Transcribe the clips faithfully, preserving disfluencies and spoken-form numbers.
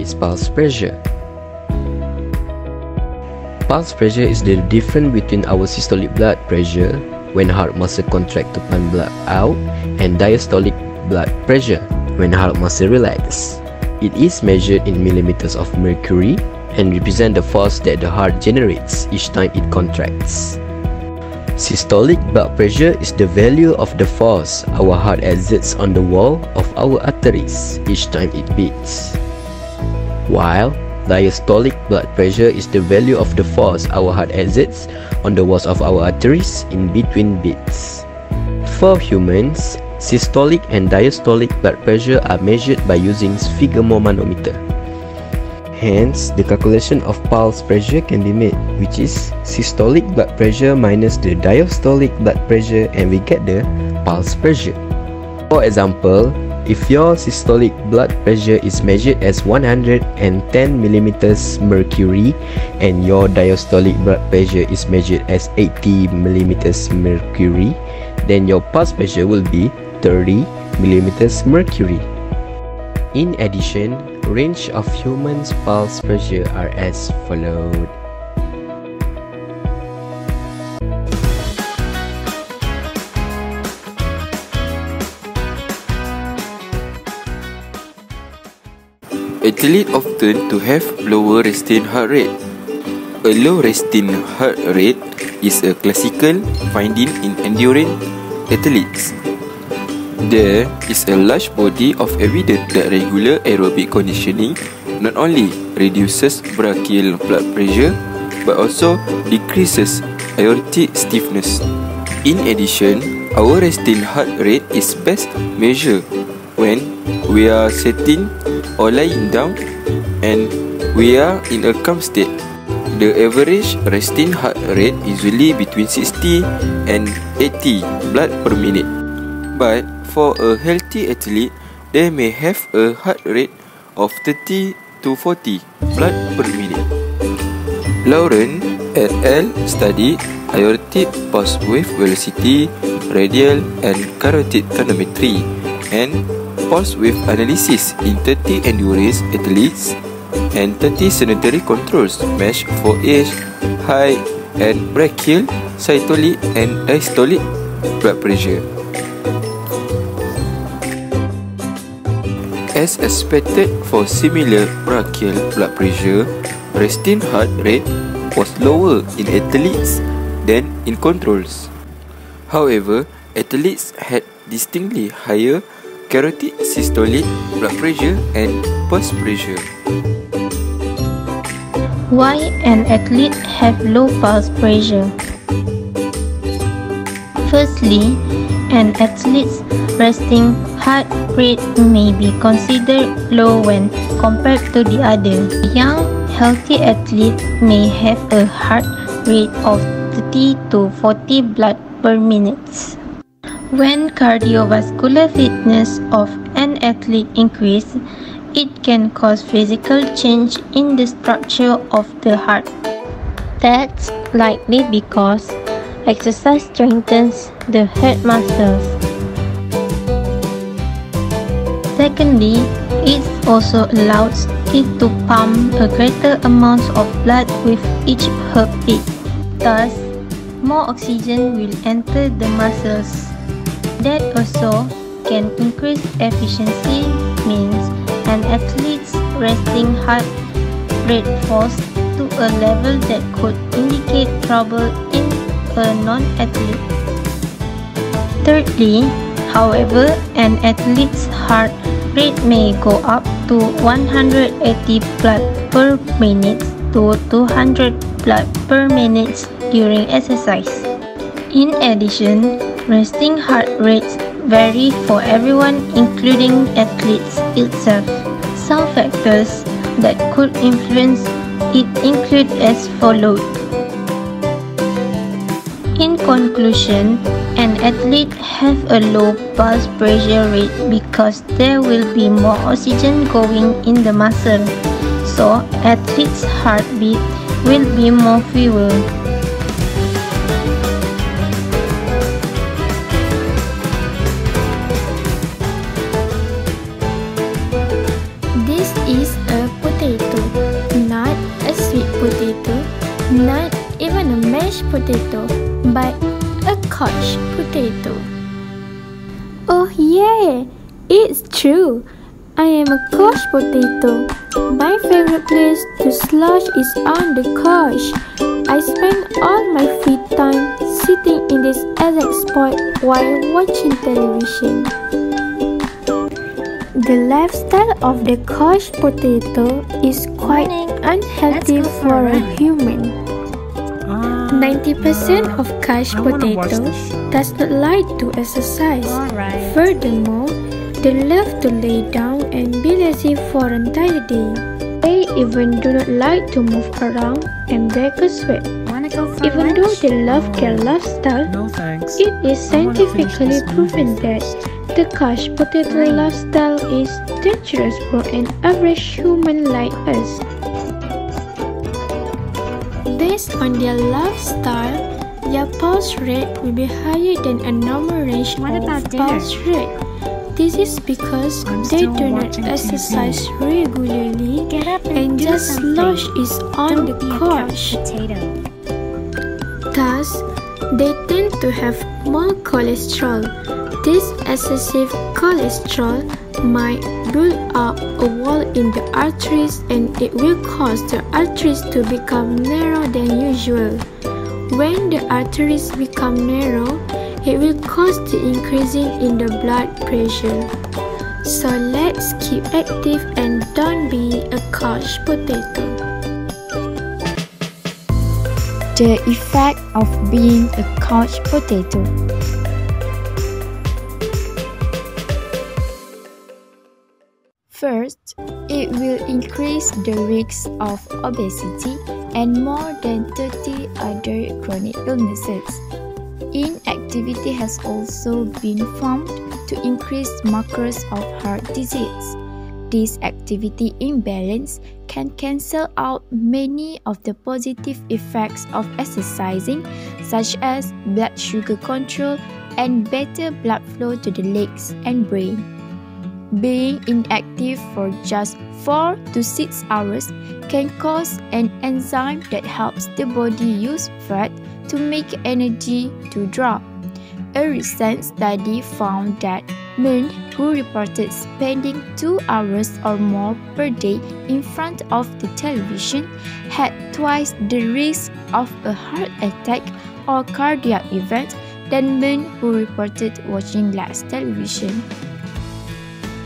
is pulse pressure. Pulse pressure is the difference between our systolic blood pressure when heart muscle contract to pump blood out and diastolic blood pressure when heart muscle relax. It is measured in millimeters of mercury and represents the force that the heart generates each time it contracts. Systolic blood pressure is the value of the force our heart exerts on the wall of our arteries each time it beats, while diastolic blood pressure is the value of the force our heart exerts on the walls of our arteries in between beats. For humans, systolic and diastolic blood pressure are measured by using sphygmo manometer. Hence, the calculation of pulse pressure can be made, which is systolic blood pressure minus the diastolic blood pressure, and we get the pulse pressure. For example, if your systolic blood pressure is measured as one hundred ten millimeters mercury and your diastolic blood pressure is measured as eighty millimeters mercury, then your pulse pressure will be thirty millimeters mercury. In addition, range of humans' pulse pressure are as followed. Athletes often to have lower resting heart rate. A low resting heart rate is a classical finding in endurance athletes. There is a large body of evidence that regular aerobic conditioning not only reduces brachial blood pressure but also decreases aortic stiffness. In addition, our resting heart rate is best measured when we are sitting or lying down and we are in a calm state. The average resting heart rate is usually between sixty and eighty blood per minute. But for a healthy athlete, they may have a heart rate of thirty to forty blood per minute. Lauren et al. Study aortic pulse wave velocity, radial and carotid tonometry, and pulse wave analysis in thirty endurance athletes and thirty sedentary controls matched for age, height, and brachial, systolic, and diastolic blood pressure. As expected for similar brachial blood pressure, resting heart rate was lower in athletes than in controls. However, athletes had distinctly higher carotid systolic blood pressure and pulse pressure. Why an athlete have low pulse pressure? Firstly, an athlete's resting heart rate may be considered low when compared to the other. A young, healthy athlete may have a heart rate of thirty to forty blood per minute. When cardiovascular fitness of an athlete increases, it can cause physical change in the structure of the heart. That's likely because exercise strengthens the heart muscles. Secondly, it also allows it to pump a greater amount of blood with each heartbeat. Thus, more oxygen will enter the muscles. That also can increase efficiency, means an athlete's resting heart rate falls to a level that could indicate trouble in a non-athlete. Thirdly, however, an athlete's heart rate may go up to one hundred eighty blood per minute to two hundred blood per minute during exercise. In addition, resting heart rates vary for everyone, including athletes itself. Some factors that could influence it include as follows. In conclusion, an athlete has a low pulse pressure rate because there will be more oxygen going in the muscle, so athlete's heartbeat will be more fewer. This is a Not even a mashed potato, but a couch potato. Oh yeah, it's true. I am a couch potato. My favorite place to slouch is on the couch. I spend all my free time sitting in this exact spot while watching television. The lifestyle of the couch potato is quite unhealthy for a human. ninety percent of couch potato does not like to exercise. Furthermore, they love to lay down and be lazy for an entire day. They even do not like to move around and break a sweat. Even though they love their lifestyle, it is scientifically proven that the couch potato lifestyle is dangerous for an average human like us. Based on their lifestyle, their pulse rate will be higher than a normal range of pulse rate. This is because they do not exercise regularly and just slouch is on the couch. Thus, they tend to have more cholesterol. This excessive cholesterol might build up a wall in the arteries and it will cause the arteries to become narrower than usual. When the arteries become narrow, it will cause the increasing in the blood pressure. So let's keep active and don't be a couch potato. The effect of being a couch potato. First, it will increase the risk of obesity and more than thirty other chronic illnesses. Inactivity has also been found to increase markers of heart disease. This activity imbalance can cancel out many of the positive effects of exercising, such as blood sugar control and better blood flow to the legs and brain. Being inactive for just four to six hours can cause an enzyme that helps the body use fat to make energy to drop. A recent study found that men who reported spending two hours or more per day in front of the television had twice the risk of a heart attack or cardiac event than men who reported watching less television.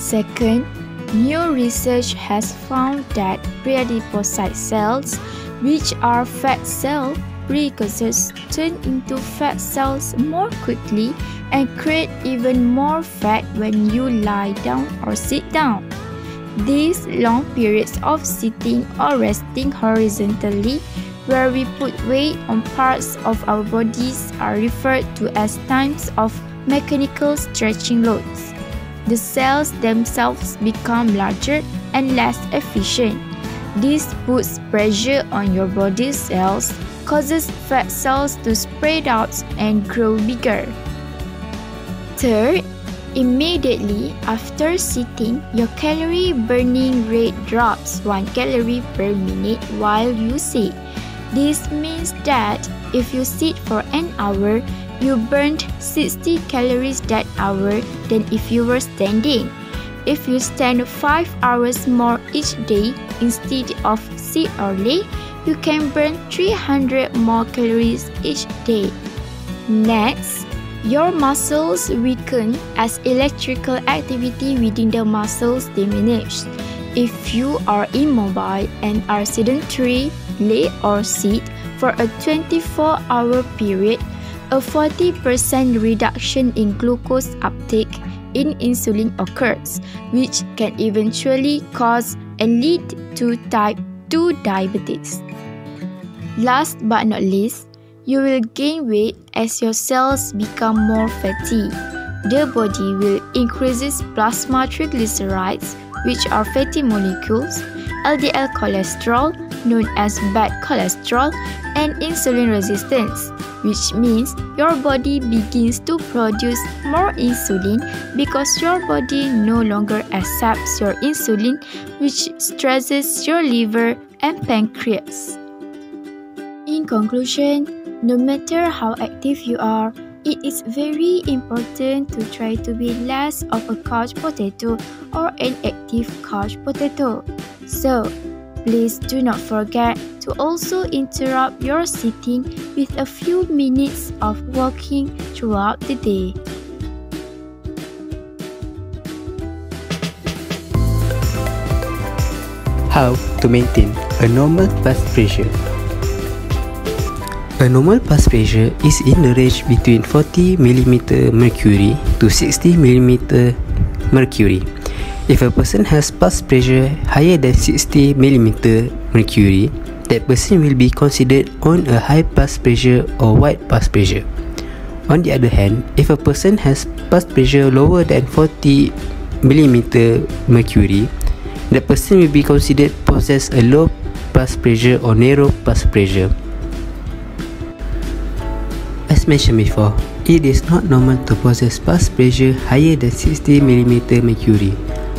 Second, new research has found that pre-adipocyte cells, which are fat cells, precursors turn into fat cells more quickly and create even more fat when you lie down or sit down. These long periods of sitting or resting horizontally, where we put weight on parts of our bodies, are referred to as times of mechanical stretching loads. The cells themselves become larger and less efficient. This puts pressure on your body cells, causes fat cells to spread out and grow bigger. Third, immediately after sitting, your calorie burning rate drops one calorie per minute while you sit. This means that if you sit for an hour, you burned sixty calories that hour than if you were standing. If you stand five hours more each day instead of sit or lay, you can burn three hundred more calories each day. Next, your muscles weaken as electrical activity within the muscles diminishes. If you are immobile and are sedentary, lay or sit for a twenty-four hour period, a forty percent reduction in glucose uptake in insulin occurs, which can eventually cause and lead to type two diabetes. Last but not least, you will gain weight as your cells become more fatty. The body will increase plasma triglycerides, which are fatty molecules, L D L cholesterol, known as bad cholesterol, and insulin resistance, which means your body begins to produce more insulin because your body no longer accepts your insulin, which stresses your liver and pancreas. In conclusion, no matter how active you are, it is very important to try to be less of a couch potato or an active couch potato. So, please do not forget to also interrupt your sitting with a few minutes of walking throughout the day. How to maintain a normal pulse pressure. A normal pulse pressure is in the range between forty millimeters mercury to sixty millimeters mercury. If a person has pulse pressure higher than sixty millimeters mercury, that person will be considered on a high pulse pressure or wide pulse pressure. On the other hand, if a person has pulse pressure lower than forty millimeters mercury, that person will be considered possess a low pulse pressure or narrow pulse pressure. As mentioned before, it is not normal to possess pulse pressure higher than sixty millimeters mercury.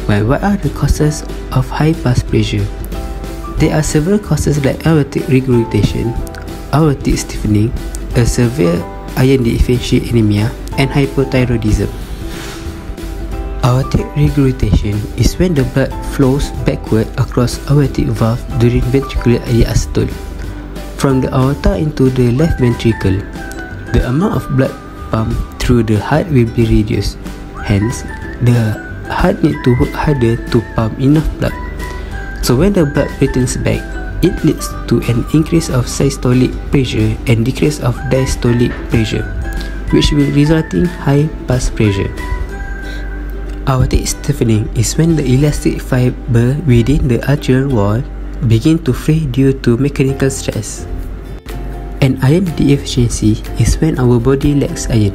Well, what are the causes of high pulse pressure? There are several causes like aortic regurgitation, aortic stiffening, a severe iron deficiency anemia, and hypothyroidism. Aortic regurgitation is when the blood flows backward across aortic valve during ventricular diastole, from the aorta into the left ventricle. The amount of blood pumped through the heart will be reduced. Hence, the heart needs to work harder to pump enough blood. So when the blood returns back, it leads to an increase of systolic pressure and decrease of diastolic pressure, which will result in high pulse pressure. Aortic stiffening is when the elastic fiber within the arterial wall begin to fray due to mechanical stress. An iron deficiency is when our body lacks iron.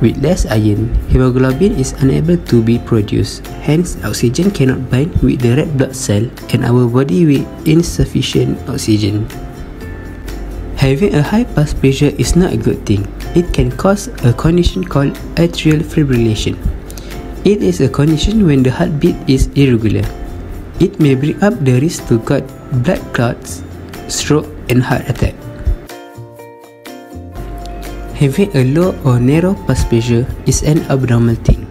With less iron, hemoglobin is unable to be produced, hence oxygen cannot bind with the red blood cell and our body with insufficient oxygen. Having a high pulse pressure is not a good thing. It can cause a condition called atrial fibrillation. It is a condition when the heartbeat is irregular. It may bring up the risk to cause blood clots, stroke and heart attack. Having a low or narrow pulse pressure is an abnormal thing,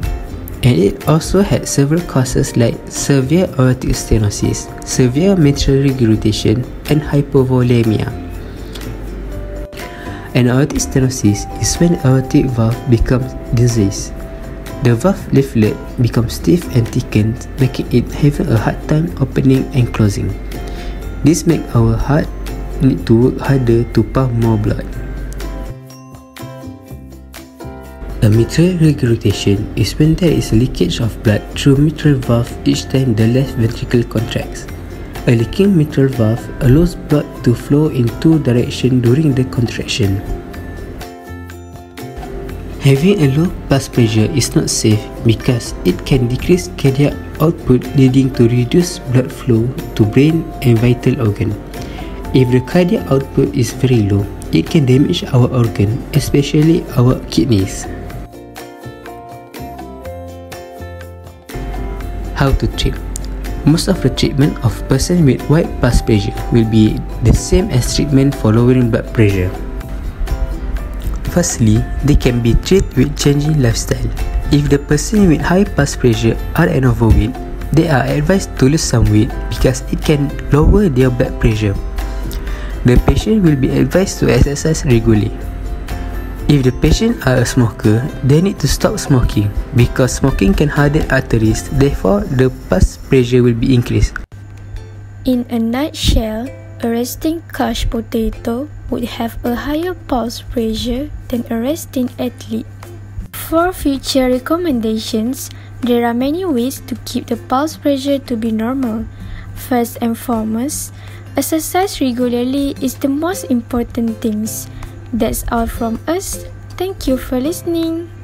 and it also had several causes like severe aortic stenosis, severe mitral regurgitation, and hypovolemia. An aortic stenosis is when aortic valve becomes diseased. The valve leaflet becomes stiff and thickened, making it having a hard time opening and closing. This makes our heart need to work harder to pump more blood. A mitral regurgitation is when there is a leakage of blood through mitral valve each time the left ventricle contracts. A leaking mitral valve allows blood to flow in two directions during the contraction. Having a low pulse pressure is not safe because it can decrease cardiac output, leading to reduced blood flow to brain and vital organ. If the cardiac output is very low, it can damage our organ, especially our kidneys. How to treat? Most of the treatment of person with wide pulse pressure will be the same as treatment for lowering blood pressure. Firstly, they can be treated with changing lifestyle. If the person with high pulse pressure are an overweight, they are advised to lose some weight because it can lower their blood pressure. The patient will be advised to exercise regularly. If the patient are a smoker, they need to stop smoking because smoking can harden arteries, therefore the pulse pressure will be increased. In a nutshell, a resting couch potato would have a higher pulse pressure than a resting athlete. For future recommendations, there are many ways to keep the pulse pressure to be normal. First and foremost, exercise regularly is the most important things. That's all from us. Thank you for listening.